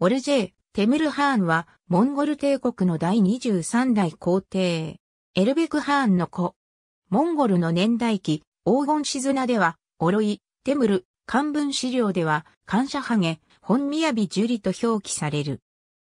オルジェー・テムルハーンはモンゴル帝国の第23代皇帝。エルベク・ハーンの子。モンゴルの年代記、黄金しずなでは、オロイ、テムル、漢文資料では、カンシャハゲ、本雅ジュリと表記される。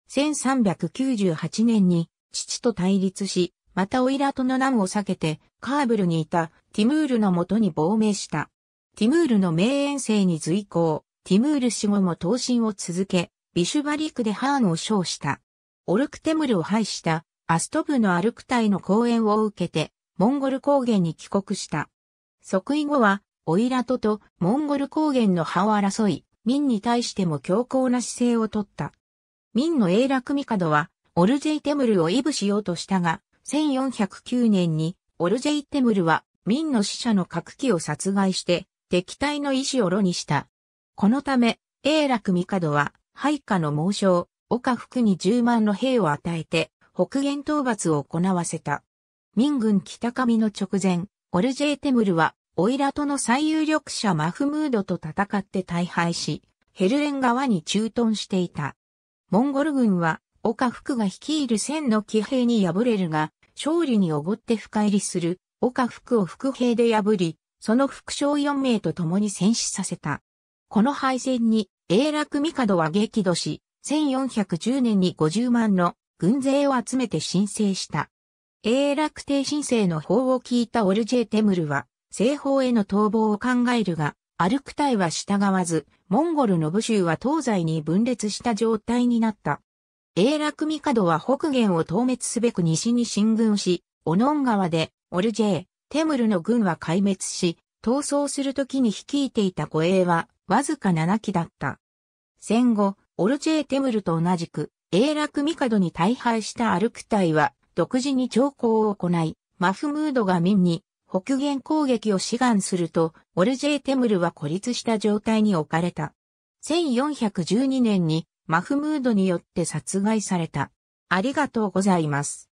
1398年に、父と対立し、またオイラトの難を避けて、カーブルにいたティムールのもとに亡命した。ティムールの名遠征に随行、ティムール死後も闘争を続け、ビシュバリクでハーンを称した。オルクテムルを廃したアストブのアルク隊の講演を受けて、モンゴル高原に帰国した。即位後は、オイラトとモンゴル高原の覇を争い、明に対しても強硬な姿勢をとった。明の永楽帝は、オルジェイ・テムルを維持しようとしたが、1409年に、オルジェイ・テムルは、明の使者の郭騎を殺害して、敵対の意志を露にした。このため、永楽帝は、配下の猛将、岡福に10万の兵を与えて、北限討伐を行わせた。明軍北上の直前、オルジェイ・テムルは、オイラトの最有力者マフムードと戦って大敗し、ヘルレン川に駐屯していた。モンゴル軍は、岡福が率いる1000の騎兵に敗れるが、勝利におごって深入りする、岡福を伏兵で破り、その副将4名と共に戦死させた。この敗戦に、永楽帝は激怒し、1410年に50万の軍勢を集めて申請した。永楽帝申請の報を聞いたオルジェイ・テムルは、西方への逃亡を考えるが、アルク隊は従わず、モンゴルの武州は東西に分裂した状態になった。永楽帝は北限を討滅すべく西に進軍し、オノン川でオルジェイ・テムルの軍は壊滅し、逃走するときに率いていた護衛は、わずか7騎だった。戦後、オルジェイ・テムルと同じく、永楽帝に大敗したアルク隊は、独自に朝貢を行い、マフムードが明に北限攻撃を志願すると、オルジェイ・テムルは孤立した状態に置かれた。1412年にマフムードによって殺害された。ありがとうございます。